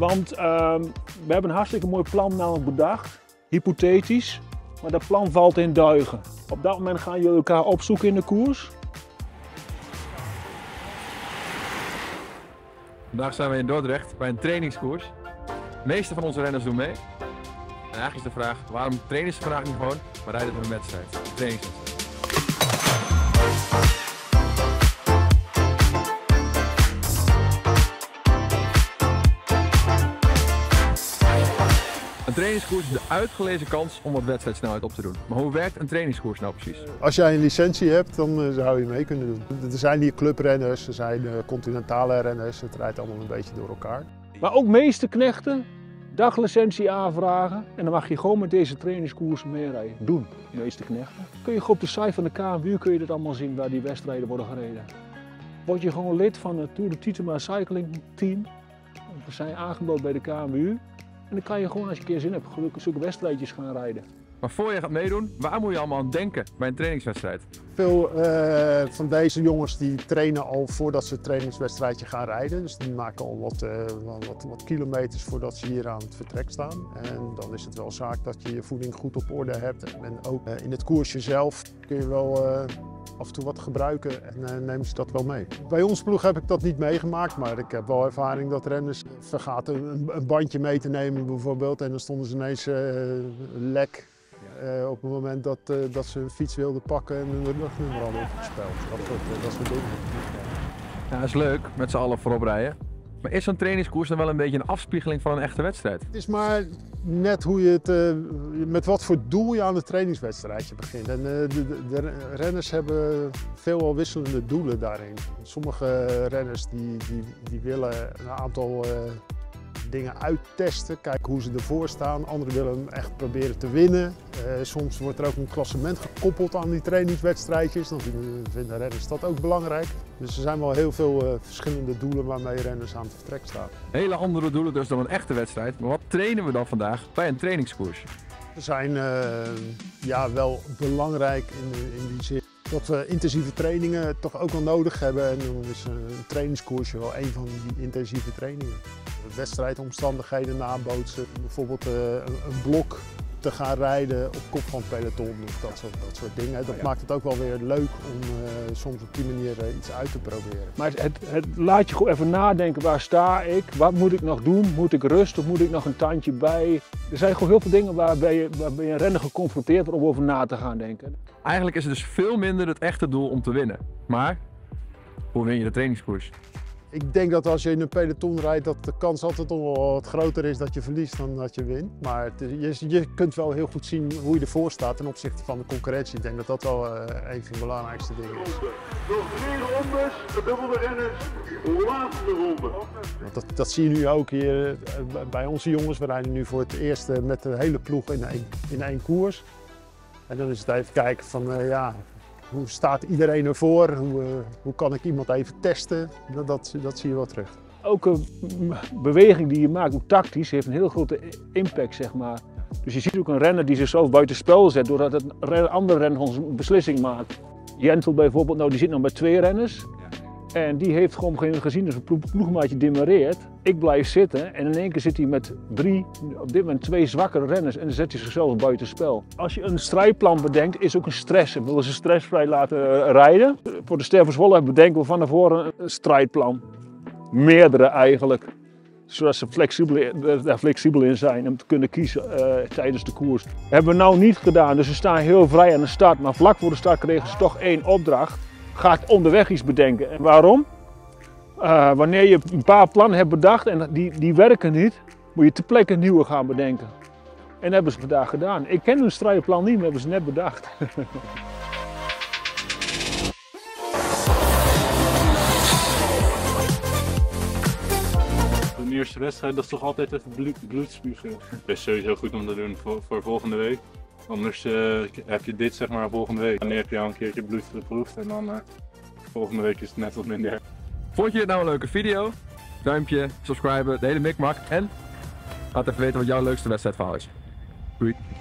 Want we hebben een hartstikke mooi plan namelijk bedacht, hypothetisch, maar dat plan valt in duigen. Op dat moment gaan jullie elkaar opzoeken in de koers. Vandaag zijn we in Dordrecht bij een trainingskoers. De meeste van onze renners doen mee. En eigenlijk is de vraag, waarom trainen ze vandaag niet gewoon, maar rijden we een wedstrijd, een trainingswedstrijd. Een trainingskoers is de uitgelezen kans om wat wedstrijdsnelheid op te doen. Maar hoe werkt een trainingskoers nou precies? Als jij een licentie hebt, dan zou je mee kunnen doen. Er zijn hier clubrenners, er zijn continentale renners, het rijdt allemaal een beetje door elkaar. Maar ook meesterknechten, daglicentie aanvragen en dan mag je gewoon met deze trainingskoers meerijden. Doen, meesterknechten. Kun je op de site van de KMU kun je dit allemaal zien waar die wedstrijden worden gereden. Word je gewoon lid van het Tour de Tietema Cycling Team. We zijn aangemeld bij de KMU. En dan kan je gewoon, als je een keer zin hebt, gelukkig zulke wedstrijdjes gaan rijden. Maar voor je gaat meedoen, waar moet je allemaal aan denken bij een trainingswedstrijd? Veel van deze jongens die trainen al voordat ze het trainingswedstrijdje gaan rijden. Dus die maken al wat kilometers voordat ze hier aan het vertrek staan. En dan is het wel zaak dat je je voeding goed op orde hebt. En ook in het koersje zelf kun je wel af en toe wat gebruiken en nemen ze dat wel mee. Bij ons ploeg heb ik dat niet meegemaakt, maar ik heb wel ervaring dat renners vergaten een bandje mee te nemen bijvoorbeeld. En dan stonden ze ineens lek. Op het moment dat ze hun fiets wilden pakken en hun rugnummer hadden opgespeld. Dat soort dingen. Ja, dat is leuk, met z'n allen voorop rijden. Maar is zo'n trainingskoers dan wel een beetje een afspiegeling van een echte wedstrijd? Het is maar net hoe je het, met wat voor doel je aan het trainingswedstrijdje begint. En de renners hebben veelal wisselende doelen daarin. Sommige renners die willen een aantal dingen uittesten, kijken hoe ze ervoor staan. Anderen willen hem echt proberen te winnen. Soms wordt er ook een klassement gekoppeld aan die trainingswedstrijdjes. Dan vinden renners dat ook belangrijk. Dus er zijn wel heel veel verschillende doelen waarmee renners aan het vertrek staan. Hele andere doelen dus dan een echte wedstrijd. Maar wat trainen we dan vandaag bij een trainingskoers? We zijn wel belangrijk in die zin dat we intensieve trainingen toch ook wel nodig hebben. En dan is een trainingskoersje wel een van die intensieve trainingen. Wedstrijdomstandigheden nabootsen, bijvoorbeeld een blok te gaan rijden op kop van het peloton of dat soort dingen. Dat maakt het ook wel weer leuk om soms op die manier iets uit te proberen. Maar het laat je gewoon even nadenken, waar sta ik, wat moet ik nog doen, moet ik rust of moet ik nog een tandje bij? Er zijn gewoon heel veel dingen waarbij je een renner geconfronteerd wordt om over na te gaan denken. Eigenlijk is het dus veel minder het echte doel om te winnen. Maar hoe win je de trainingskoers? Ik denk dat als je in een peloton rijdt, dat de kans altijd nog wel wat groter is dat je verliest dan dat je wint. Maar je kunt wel heel goed zien hoe je ervoor staat ten opzichte van de concurrentie. Ik denk dat dat wel een van de belangrijkste dingen is. Nog 2 rondes, gedubbelde renners, laatste ronde. Dat zie je nu ook hier bij onze jongens. We rijden nu voor het eerst met de hele ploeg in één koers. En dan is het even kijken van hoe staat iedereen ervoor? Hoe kan ik iemand even testen? Dat zie je wel terug. Elke beweging die je maakt, ook tactisch, heeft een heel grote impact, zeg maar. Dus je ziet ook een renner die zichzelf buitenspel zet, doordat een andere renner een beslissing maakt. Jentel bijvoorbeeld, die zit nog met 2 renners. En die heeft gewoon gezien dat een ploegmaatje demareert. Ik blijf zitten en in één keer zit hij met 3, op dit moment 2 zwakkere renners en dan zet hij zichzelf buitenspel. Als je een strijdplan bedenkt, is ook een stress. We willen ze stressvrij laten rijden. Voor de Ster van Zwolle bedenken we van tevoren een strijdplan. Meerdere eigenlijk. Zodat ze flexibel in zijn om te kunnen kiezen tijdens de koers. Dat hebben we niet gedaan, dus ze staan heel vrij aan de start. Maar vlak voor de start kregen ze toch 1 opdracht. Gaat onderweg iets bedenken. En waarom? Wanneer je een paar plannen hebt bedacht en die werken niet, moet je ter plekke nieuwe gaan bedenken. En dat hebben ze vandaag gedaan. Ik ken hun strijdplan niet, maar hebben ze net bedacht. De eerste wedstrijd, dat is toch altijd even bloedspugen. Het is sowieso heel goed om te doen voor volgende week. Anders heb je dit, zeg maar, volgende week. Dan heb je al een keertje bloed geproefd en dan volgende week is het net wat minder. Vond je dit nou een leuke video? Duimpje, subscriben, de hele mikmak en laat even weten wat jouw leukste wedstrijdverhaal is. Doei!